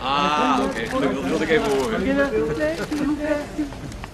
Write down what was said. Ah, oké. Dat wilde ik even horen.